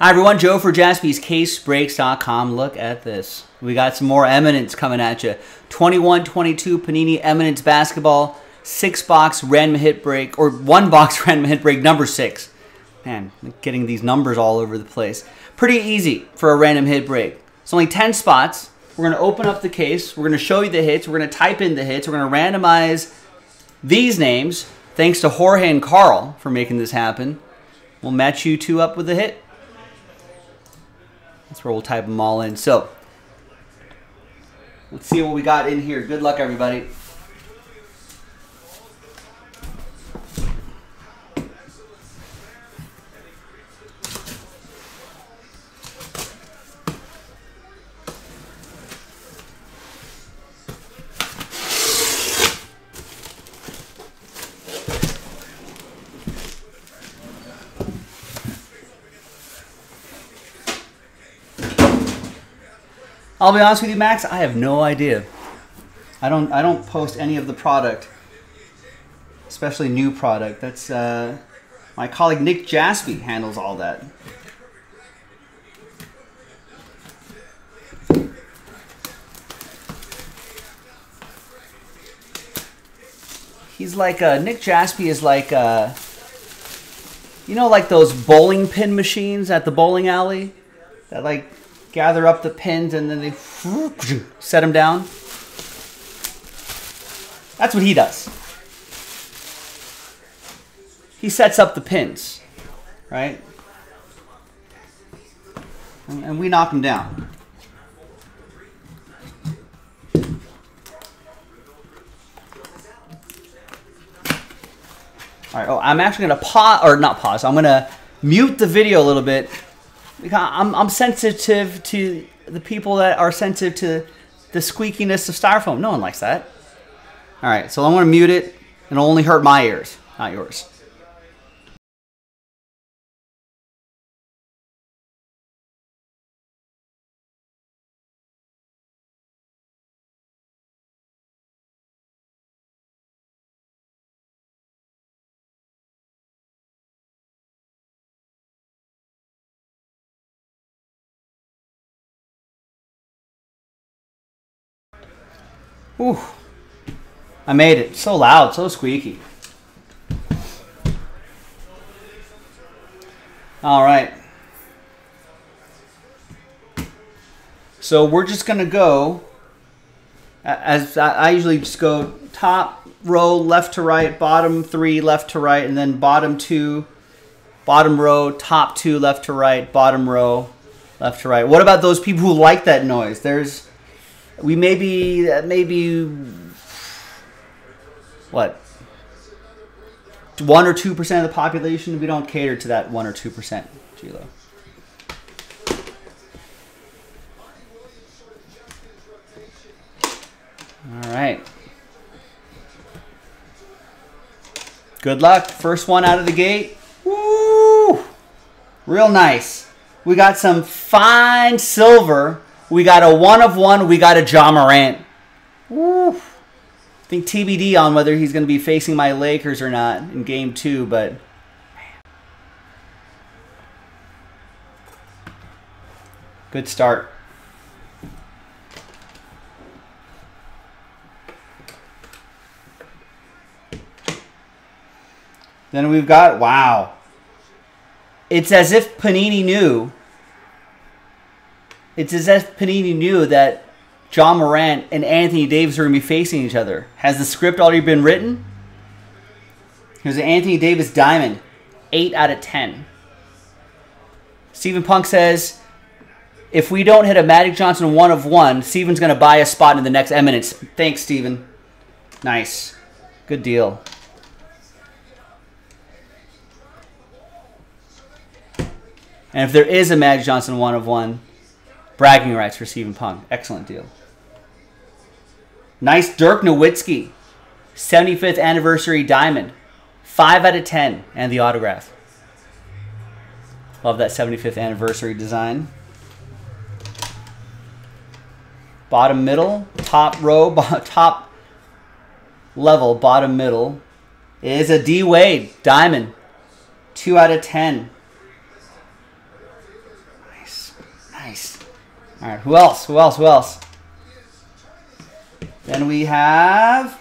Hi everyone, Joe for JaspysCaseBreaks.com. Look at this. We got some more Eminence coming at you. 21-22 Panini Eminence Basketball, 6-box random hit break, or 1-box random hit break, number 6. Man, getting these numbers all over the place. Pretty easy for a random hit break. It's only 10 spots. We're going to open up the case. We're going to show you the hits. We're going to type in the hits. We're going to randomize these names. Thanks to Jorge and Carl for making this happen. We'll match you two up with a hit. That's where we'll type them all in. So, let's see what we got in here. Good luck, everybody. I'll be honest with you, Max, I have no idea. I don't post any of the product, especially new product. That's my colleague Nick Jaspey handles all that. He's like Nick Jaspey is like you know, like those bowling pin machines at the bowling alley that like gather up the pins and then they set them down. That's what he does. He sets up the pins, right? And we knock them down. All right. Oh, I'm actually gonna pause, or not pause. I'm gonna mute the video a little bit. I'm sensitive to the people that are sensitive to the squeakiness of styrofoam. No one likes that. All right, so I'm going to mute it, and it'll only hurt my ears, not yours. Ooh, I made it. So loud, so squeaky. All right. So we're just going to go, as I usually just go top row left to right, bottom three left to right, and then bottom two, bottom row, top two left to right, bottom row left to right. What about those people who like that noise? There's... We maybe what, 1 or 2% of the population. We don't cater to that 1 or 2%, Gilo. All right. Good luck. First one out of the gate. Woo! Real nice. We got some fine silver. We got a 1 of 1. We got a Ja Morant. Woo. I think TBD on whether he's going to be facing my Lakers or not in Game 2, but man. Good start. Then we've got, wow. It's as if Panini knew. It's as if Panini knew that John Morant and Anthony Davis are going to be facing each other. Has the script already been written? Here's an Anthony Davis diamond. 8 out of 10. Steven Punk says, if we don't hit a Magic Johnson 1 of 1, Steven's going to buy a spot in the next Eminence. Thanks, Steven. Nice. Good deal. And if there is a Magic Johnson 1 of 1, bragging rights for Steven Punk. Excellent deal. Nice Dirk Nowitzki. 75th anniversary diamond. 5 out of 10. And the autograph. Love that 75th anniversary design. Bottom middle. Top row. Top level. Bottom middle. Is a D-Wade diamond. 2 out of 10. Nice. All right, who else? Who else? Who else? Then we have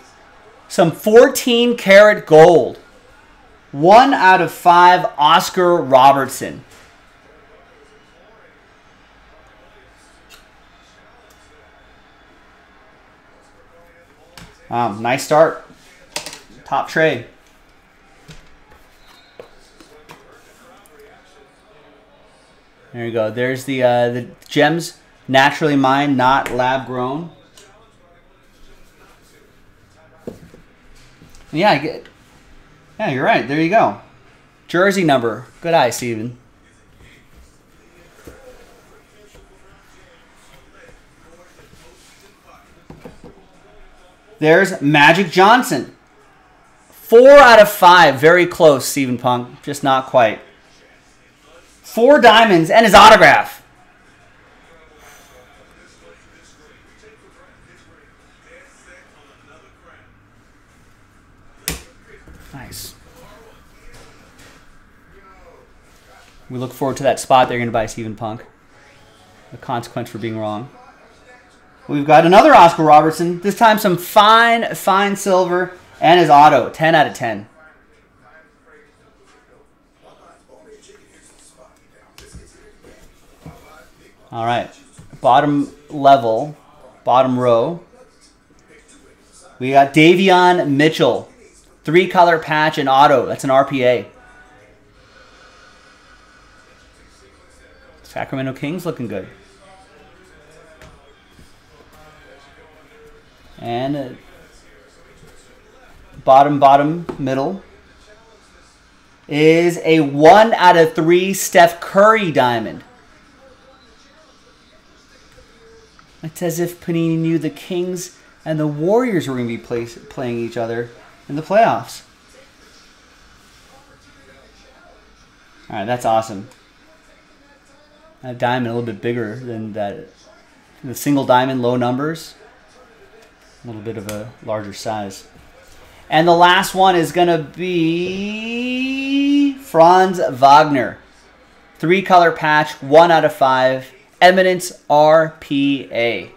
some 14-karat gold. 1/5 Oscar Robertson. Nice start. Top trade. There you go. There's the gems, naturally mined, not lab grown. Yeah, I get. Yeah, you're right. There you go. Jersey number. Good eye, Steven. There's Magic Johnson. 4/5. Very close, Steven Punk. Just not quite. 4 diamonds and his autograph. Nice. We look forward to that spot they're going to buy Steven Punk. The consequence for being wrong. We've got another Oscar Robertson. This time some fine, fine silver and his auto. 10/10. All right. Bottom level, bottom row. We got Davion Mitchell. 3-color patch and auto. That's an RPA. Sacramento Kings looking good. And bottom, middle is a 1/3 Steph Curry diamond. It's as if Panini knew the Kings and the Warriors were going to be playing each other in the playoffs. All right, that's awesome. That diamond a little bit bigger than that. The single diamond, low numbers. A little bit of a larger size. And the last one is going to be Franz Wagner. 3-color patch, 1/5, Eminence RPA.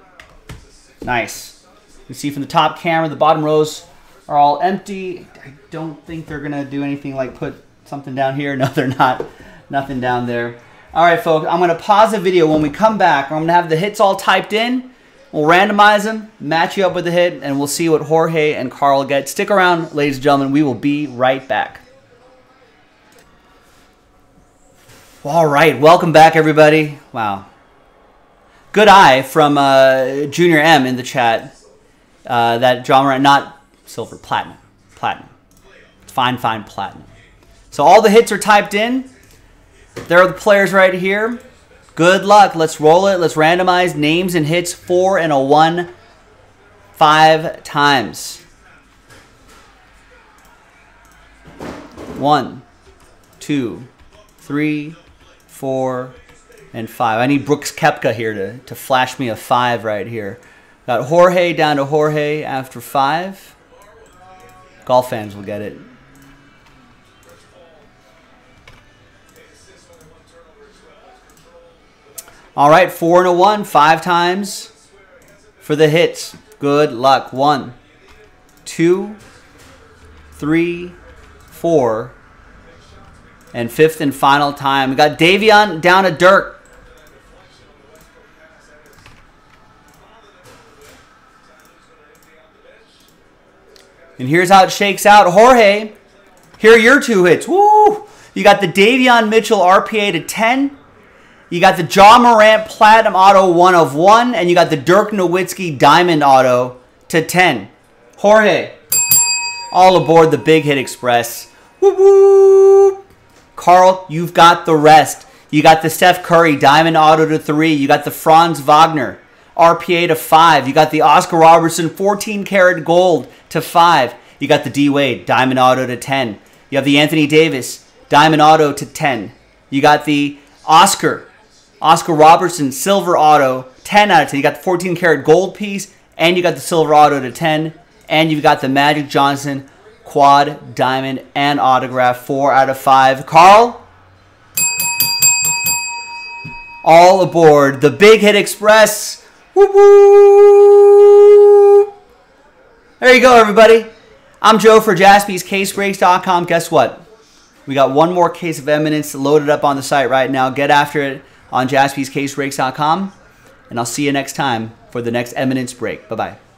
Nice. You see from the top camera, the bottom rows are all empty. I don't think they're going to do anything like put something down here. No, they're not. Nothing down there. All right, folks, I'm going to pause the video. When we come back, I'm going to have the hits all typed in. We'll randomize them, match you up with a hit, and we'll see what Jorge and Carl get. Stick around, ladies and gentlemen. We will be right back. All right. Welcome back, everybody. Wow. Good eye from Junior M in the chat. That Ja Morant, not silver, platinum. Platinum. Fine, fine platinum. So all the hits are typed in. There are the players right here. Good luck. Let's roll it. Let's randomize names and hits 4 and 1 5 times. 1, 2, 3, 4, and 5. I need Brooks Koepka here to flash me a 5 right here. Got Jorge down to Jorge after 5. Golf fans will get it. All right, 4 and 1, 5 times for the hits. Good luck. 1, 2, 3, 4, and 5th and final time. We got Davion down to Dirk. And here's how it shakes out. Jorge, here are your 2 hits. Woo! You got the Davion Mitchell RPA to 10. You got the Ja Morant Platinum Auto 1/1, and you got the Dirk Nowitzki Diamond Auto to 10. Jorge, all aboard the Big Hit Express. Whoop, whoop. Carl, you've got the rest. You got the Steph Curry Diamond Auto to 3. You got the Franz Wagner RPA to 5. You got the Oscar Robertson 14-karat gold to 5. You got the D-Wade Diamond Auto to 10. You have the Anthony Davis Diamond Auto to 10. You got the Oscar Robertson silver auto 10/10. You got the 14-karat gold piece, and you got the silver auto to 10, and you've got the Magic Johnson quad diamond and autograph 4/5. Carl, All aboard the Big Hit Express. Whoop, whoop. There you go, everybody. I'm Joe for JaspysCaseBreaks.com. Guess what? We got one more case of Eminence loaded up on the site right now. Get after it on JaspysCaseBreaks.com. And I'll see you next time for the next Eminence break. Bye-bye.